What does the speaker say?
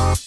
Listen.